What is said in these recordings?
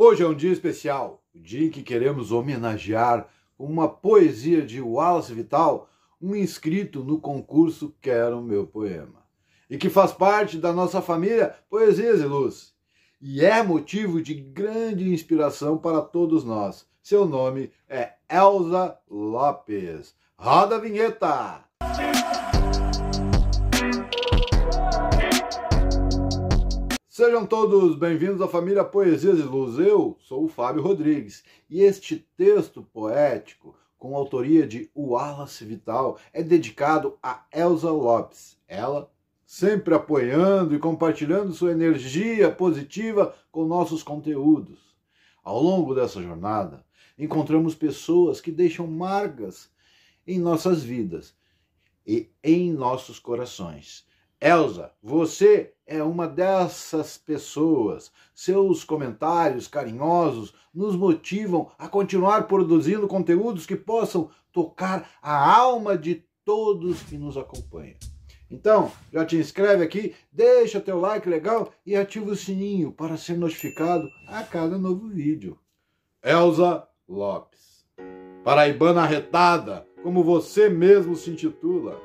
Hoje é um dia especial, o dia em que queremos homenagear com uma poesia de Wallace Vital, um inscrito no concurso Quero Meu Poema, e que faz parte da nossa família Poesias e Luz, e é motivo de grande inspiração para todos nós. Seu nome é Elza Lopes. Roda a vinheta! Sejam todos bem-vindos à família Poesias e Luz. Eu sou o Fábio Rodrigues e este texto poético, com autoria de Wallace Vital, é dedicado a Elza Lopes. Ela sempre apoiando e compartilhando sua energia positiva com nossos conteúdos. Ao longo dessa jornada, encontramos pessoas que deixam marcas em nossas vidas e em nossos corações. Elza, você é uma dessas pessoas. Seus comentários carinhosos nos motivam a continuar produzindo conteúdos que possam tocar a alma de todos que nos acompanham. Então, já te inscreve aqui, deixa teu like legal e ativa o sininho para ser notificado a cada novo vídeo. Elza Lopes, paraibana arretada, como você mesmo se intitula,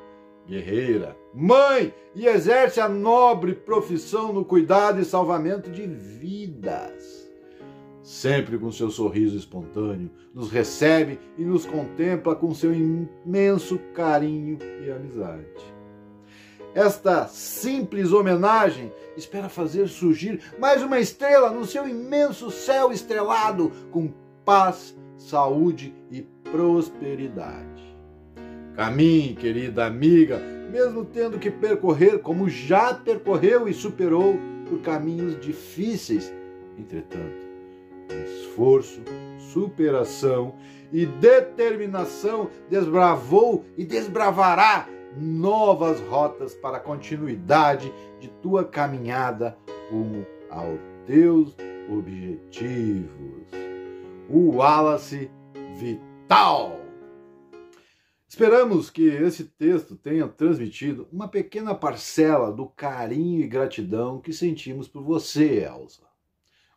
guerreira, mãe, e exerce a nobre profissão no cuidado e salvamento de vidas. Sempre com seu sorriso espontâneo, nos recebe e nos contempla com seu imenso carinho e amizade. Esta simples homenagem espera fazer surgir mais uma estrela no seu imenso céu estrelado com paz, saúde e prosperidade. Caminhe, querida amiga, mesmo tendo que percorrer como já percorreu e superou por caminhos difíceis. Entretanto, esforço, superação e determinação desbravou e desbravará novas rotas para a continuidade de tua caminhada rumo aos teus objetivos. Wallace Vital. Esperamos que esse texto tenha transmitido uma pequena parcela do carinho e gratidão que sentimos por você, Elza.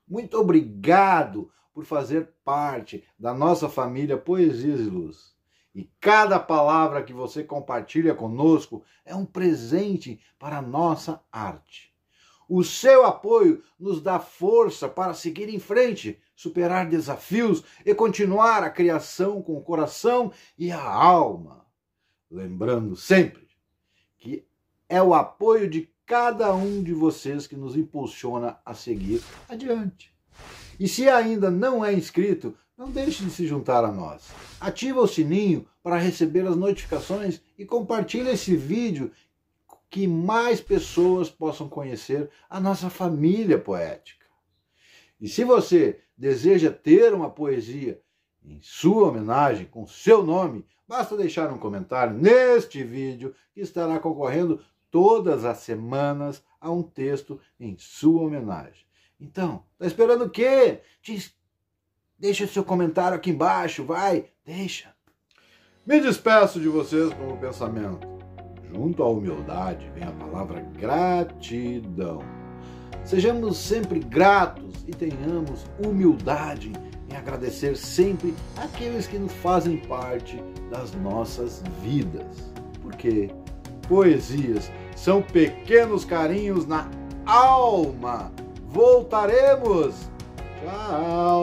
Muito obrigado por fazer parte da nossa família Poesias e Luz. E cada palavra que você compartilha conosco é um presente para a nossa arte. O seu apoio nos dá força para seguir em frente, superar desafios e continuar a criação com o coração e a alma. Lembrando sempre que é o apoio de cada um de vocês que nos impulsiona a seguir adiante. E se ainda não é inscrito, não deixe de se juntar a nós. Ativa o sininho para receber as notificações e compartilhe esse vídeo que mais pessoas possam conhecer a nossa família poética. E se você deseja ter uma poesia em sua homenagem, com seu nome, basta deixar um comentário neste vídeo que estará concorrendo todas as semanas a um texto em sua homenagem. Então, tá esperando o quê? Deixa seu comentário aqui embaixo, vai, deixa. Me despeço de vocês com o pensamento. Junto à humildade vem a palavra gratidão. Sejamos sempre gratos e tenhamos humildade em agradecer sempre aqueles que nos fazem parte das nossas vidas. Porque poesias são pequenos carinhos na alma. Voltaremos! Tchau!